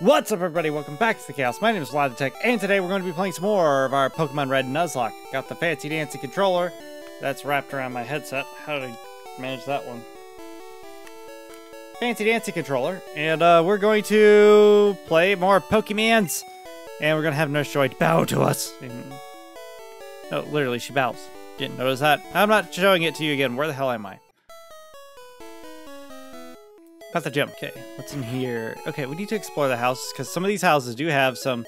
What's up, everybody? Welcome back to the Chaos. My name is Vlad the Tek, and today we're going to be playing some more of our Pokemon Red Nuzlocke. Got the Fancy Dancy Controller. That's wrapped around my headset. How did I manage that one? Fancy Dancy Controller. And we're going to play more Pokemons. And we're going to have Nurse Joy bow to us. And... no, literally, she bows. Didn't notice that. I'm not showing it to you again. Where the hell am I? Got the gym. Okay, what's in here? Okay, we need to explore the house because some of these houses do have some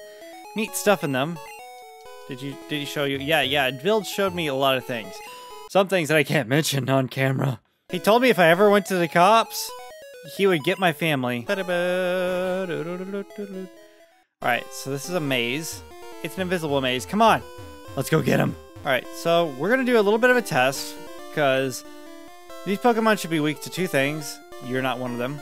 neat stuff in them. Did he show you? Yeah, Vild showed me a lot of things. Some things that I can't mention on camera. He told me if I ever went to the cops, he would get my family. Alright, so this is a maze. It's an invisible maze. Come on, let's go get him. Alright, so we're gonna do a little bit of a test because these Pokemon should be weak to two things. You're not one of them.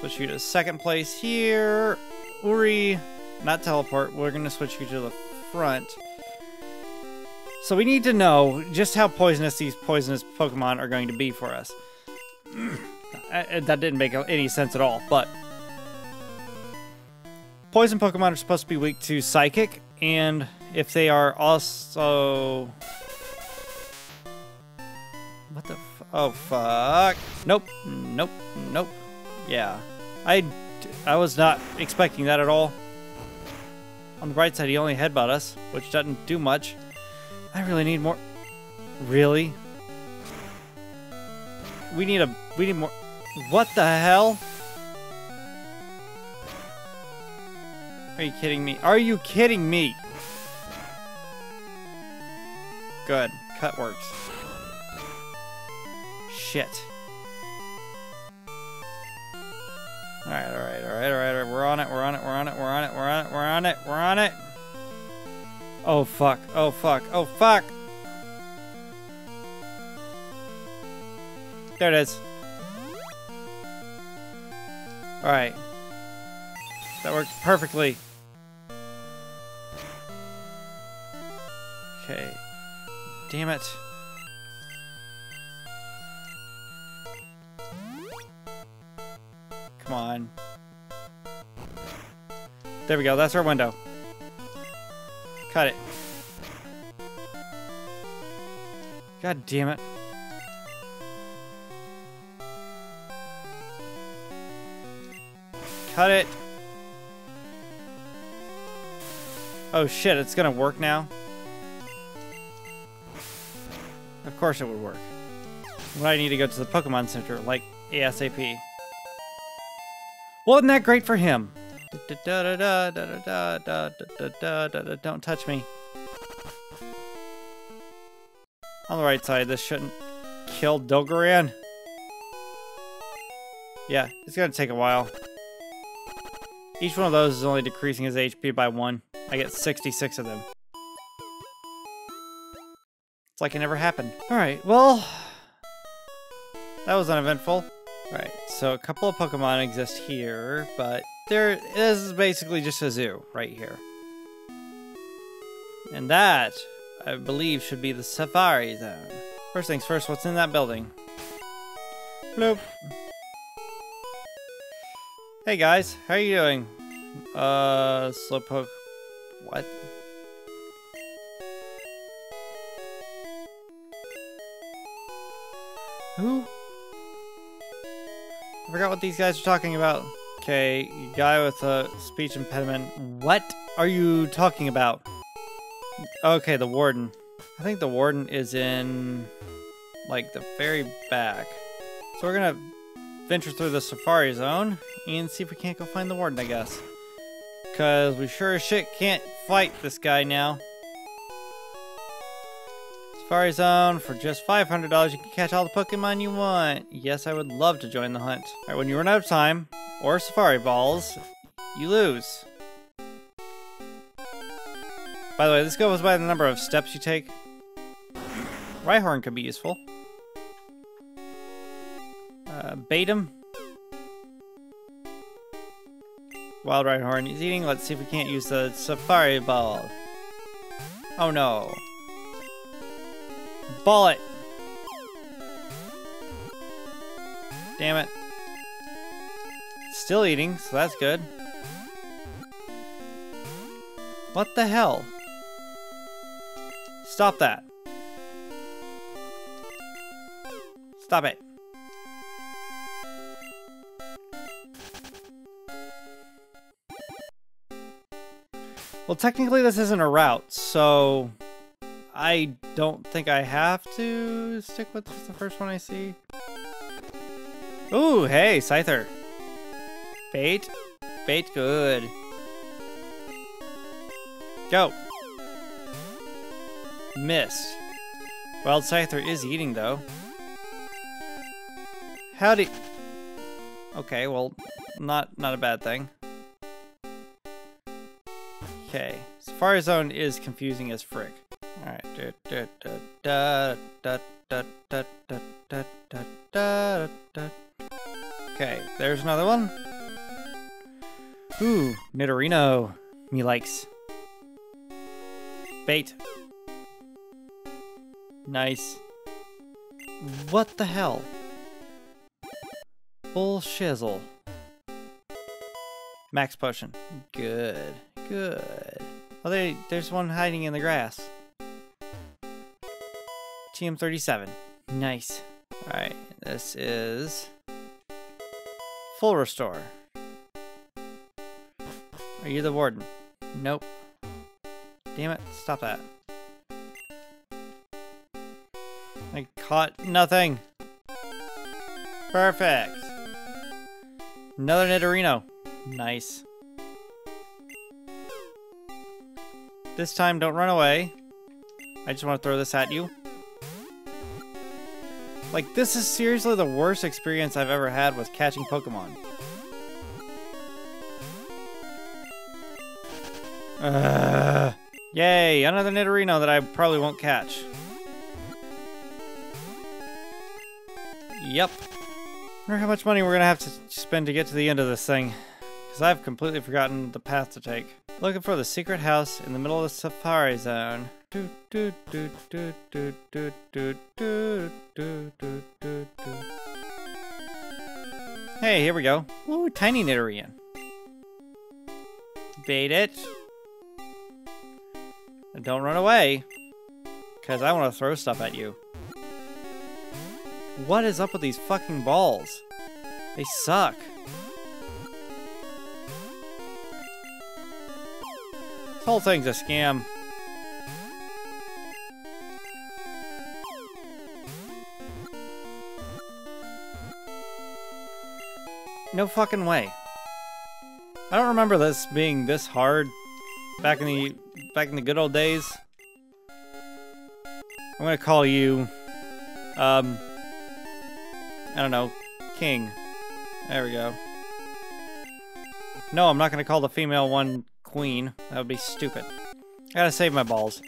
Switch you to second place here. Uri, not teleport. We're going to switch you to the front. So we need to know just how poisonous these poisonous Pokemon are going to be for us. That didn't make any sense at all, but... poison Pokemon are supposed to be weak to Psychic, and if they are also... what the... oh, fuck. Nope. Yeah. I was not expecting that at all. On the bright side, he only headbutt us, which doesn't do much. I really need more. Really? We need more. What the hell? Are you kidding me? Are you kidding me? Good. Cut works. Shit. Alright. We're on it. Oh, fuck. There it is. Alright. That worked perfectly. Okay. Damn it. Come on. There we go. That's our window. Cut it. God damn it. Cut it. Oh shit, it's gonna work now? Of course it would work. But I need to go to the Pokemon Center, like ASAP. Wasn't that great for him? Don't touch me. On the right side, this shouldn't kill Dogaran. Yeah, it's gonna take a while. Each one of those is only decreasing his HP by one. I get 66 of them. It's like it never happened. Alright, well... that was uneventful. Alright, so a couple of Pokemon exist here, but there is basically just a zoo right here. And that, I believe, should be the Safari Zone. First things first, what's in that building? Bloop. Hey guys, how are you doing? Slowpoke... what? Who? I forgot what these guys are talking about. Okay, guy with a speech impediment. What are you talking about? Okay, the warden. I think the warden is in, like, the very back. So we're gonna venture through the Safari Zone and see if we can't go find the warden, I guess. Because we sure as shit can't fight this guy now. Safari Zone, for just $500, you can catch all the Pokemon you want. Yes, I would love to join the hunt. All right, when you run out of time, or Safari Balls, you lose. By the way, this goes by the number of steps you take. Rhyhorn could be useful. Bait him. Wild Rhyhorn is eating. Let's see if we can't use the Safari Ball. Oh no. Ball it! Damn it. Still eating, so that's good. What the hell? Stop that. Stop it. Well, technically this isn't a route, so I don't think I have to stick with the first one I see. Ooh, hey, Scyther. Bait. Bait good. Go. Missed. Wild Scyther is eating, though. Howdy. Okay, well, not a bad thing. Okay, Safari Zone is confusing as frick. Alright. Okay, there's another one. Ooh, Nidorino. Me likes. Bait. Nice. What the hell? Bull shizzle. Max potion. Good. Good. Oh, there's one hiding in the grass. TM37. Nice. Alright, this is full restore. Are you the warden? Nope. Damn it, stop that. I caught nothing. Perfect. Another Nidorino. Nice. This time, don't run away. I just want to throw this at you. Like, this is seriously the worst experience I've ever had with catching Pokemon. Yay, another Nidorino that I probably won't catch. Yep. I wonder how much money we're gonna have to spend to get to the end of this thing, because I've completely forgotten the path to take. Looking for the secret house in the middle of the Safari Zone. Hey, here we go. Ooh, tiny Nidorino. Bait it. And don't run away, because I want to throw stuff at you. What is up with these fucking balls? They suck. This whole thing's a scam. No fucking way. I don't remember this being this hard back in the good old days. I'm gonna call you I don't know, King. There we go. No, I'm not gonna call the female one Queen. That would be stupid. I gotta save my balls.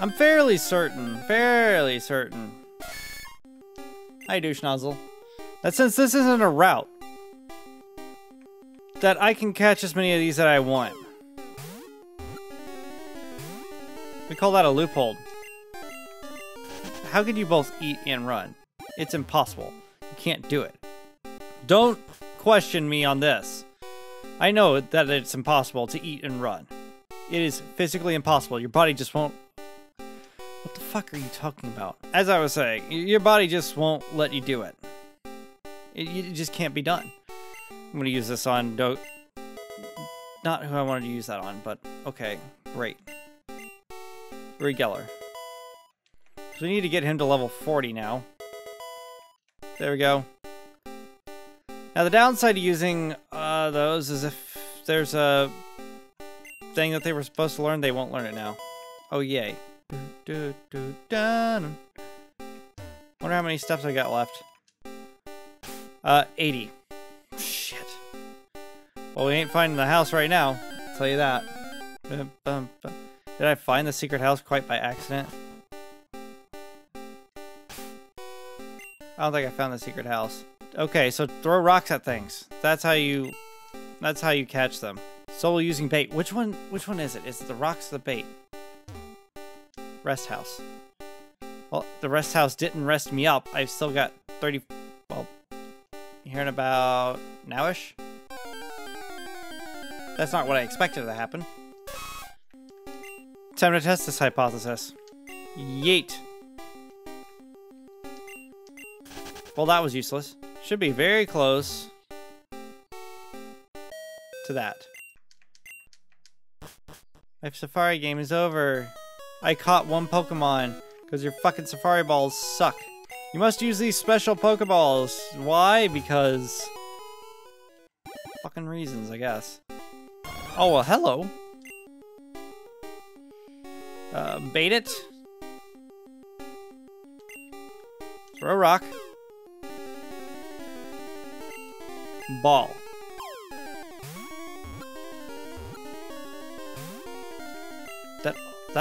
I'm fairly certain. Hi, douche nozzle. That since this isn't a route, that I can catch as many of these that I want. We call that a loophole. How could you both eat and run? It's impossible. You can't do it. Don't question me on this. I know that it's impossible to eat and run. It is physically impossible. Your body just won't... What the fuck are you talking about? As I was saying, your body just won't let you do it. It just can't be done. I'm going to use this on... Not who I wanted to use that on, but... Okay, great. Uri Geller. So we need to get him to level 40 now. There we go. Now the downside to using those is if there's a thing that they were supposed to learn, they won't learn it now. Oh, yay. Wonder how many steps I got left. 80. Shit. Well, we ain't finding the house right now. I'll tell you that. Did I find the secret house quite by accident? I don't think I found the secret house. Okay, so throw rocks at things. That's how you catch them. Solo using bait. Which one is it? Is it the rocks or the bait? Rest house. Well, the rest house didn't rest me up. I've still got 30, well, here in about now-ish. That's not what I expected to happen. Time to test this hypothesis. Yeet. Well, that was useless. Should be very close to that. My safari game is over. I caught one Pokemon because your fucking safari balls suck. You must use these special Pokeballs. Why? Because fucking reasons, I guess. Oh, well, hello. Bait it. Throw a rock. Ball. That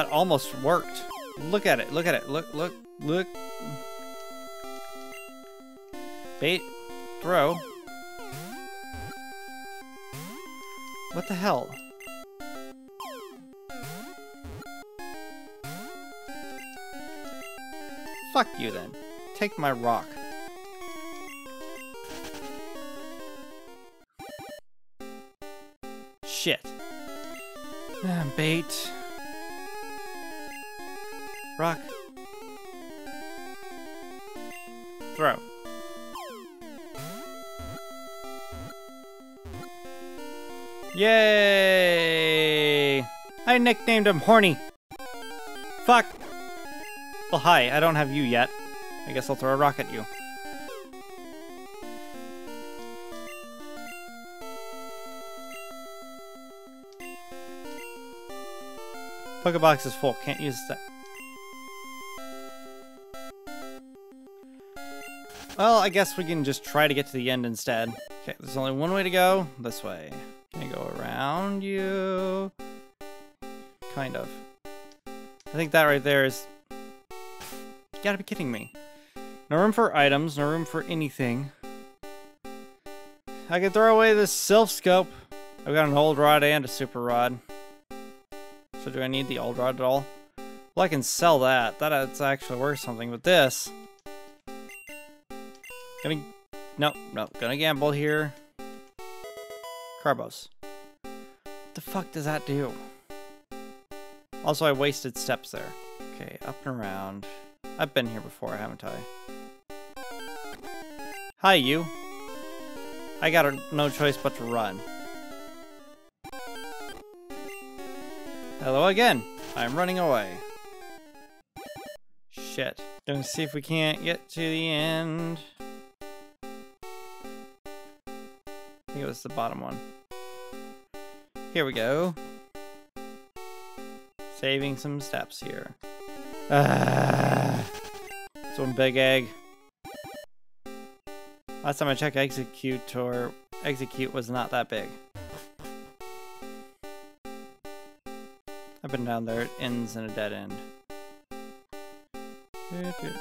almost worked. Look at it, look at it, look. Bait. Throw. What the hell? Fuck you then. Take my rock. Shit. Bait. Rock. Throw. Yay! I nicknamed him Horny. Fuck. Well, hi, I don't have you yet. I guess I'll throw a rock at you. Pokebox is full, can't use that. Well, I guess we can just try to get to the end instead. Okay, there's only one way to go. This way. Can I go around you? Kind of. I think that right there is... You gotta be kidding me. No room for items, no room for anything. I can throw away this Silph Scope. I've got an old rod and a super rod. So do I need the old rod at all? Well, I can sell that. That's actually worth something, but this... Gonna gamble here. Carbos. What the fuck does that do? Also, I wasted steps there. Okay, up and around. I've been here before, haven't I? Hi, you. I got no choice but to run. Hello again. I'm running away. Shit. Gonna see if we can't get to the end. I think it was the bottom one. Here we go. Saving some steps here. It's one big egg. Last time I checked, execute was not that big. I've been down there. It ends in a dead end. Okay,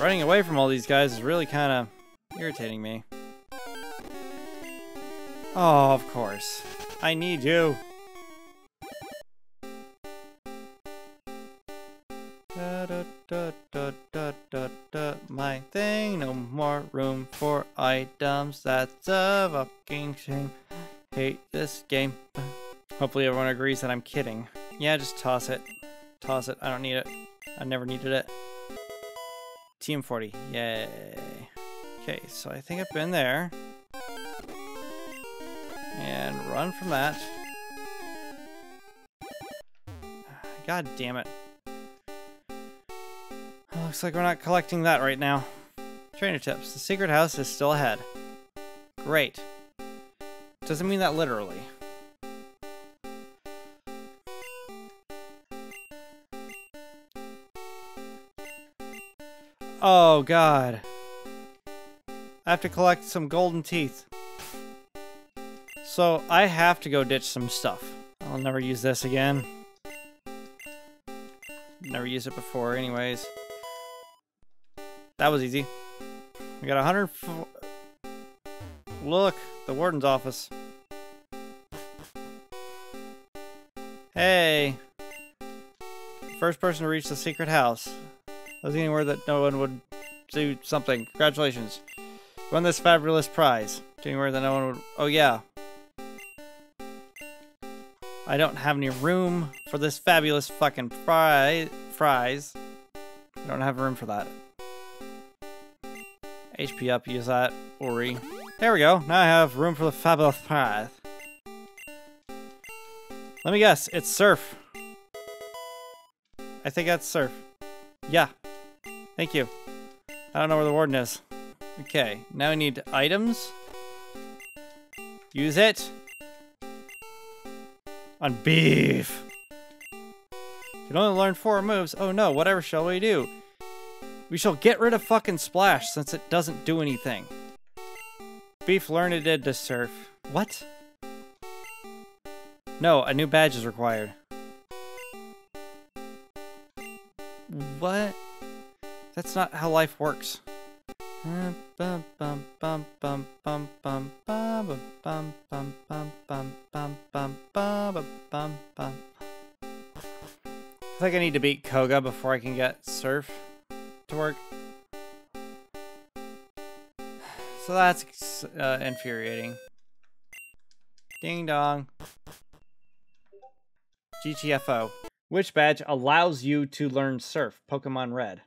running away from all these guys is really kind of irritating me. Oh, of course. I need you. Da, da, da, da, da, da, da. My thing, no more room for items. That's a fucking shame. Hate this game. Hopefully everyone agrees that I'm kidding. Yeah, just toss it. Toss it. I don't need it. I never needed it. TM40. Yay. Okay, so I think I've been there. And run from that. God damn it. Well, looks like we're not collecting that right now. Trainer tips. The secret house is still ahead. Great. Doesn't mean that literally. Oh, God. I have to collect some golden teeth. So I have to go ditch some stuff. I'll never use this again. Never used it before anyways. That was easy. We got 104. Look, the warden's office. Hey. First person to reach the secret house. That was anywhere that no one would do something. Congratulations. Won this fabulous prize. Anywhere that no one would... Oh yeah. I don't have any room for this fabulous fucking fries. I don't have room for that. HP up, use that, Ori. There we go, now I have room for the fabulous fries. Let me guess, it's Surf. I think that's Surf. Yeah, thank you. I don't know where the warden is. Okay, now we need items. Use it. On beef. You can only learn 4 moves. Oh no, whatever shall we do? We shall get rid of fucking Splash since it doesn't do anything. Beef learned it did to Surf. What? No, a new badge is required. What? That's not how life works. I think I need to beat Koga before I can get Surf to work. So that's infuriating. Ding dong. GTFO. Which badge allows you to learn Surf? Pokemon Red.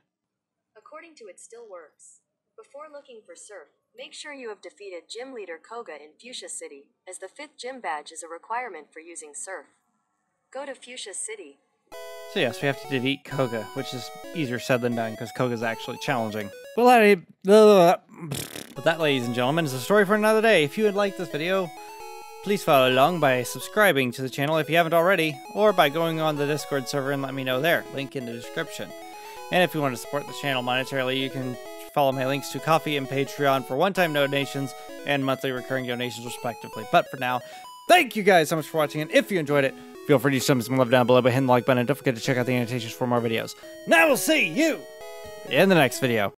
According to it still works. Before looking for Surf, make sure you have defeated Gym Leader Koga in Fuchsia City, as the 5th gym badge is a requirement for using Surf. Go to Fuchsia City. So yes, we have to defeat Koga, which is easier said than done, because Koga's actually challenging. But that, ladies and gentlemen, is a story for another day. If you would like this video, please follow along by subscribing to the channel if you haven't already, or by going on the Discord server and let me know there. Link in the description. And if you want to support the channel monetarily, you can follow my links to Ko-fi and Patreon for one-time donations and monthly recurring donations, respectively. But for now, thank you guys so much for watching, and if you enjoyed it, feel free to show me some love down below by hitting the like button, and don't forget to check out the annotations for more videos. And I will see you in the next video.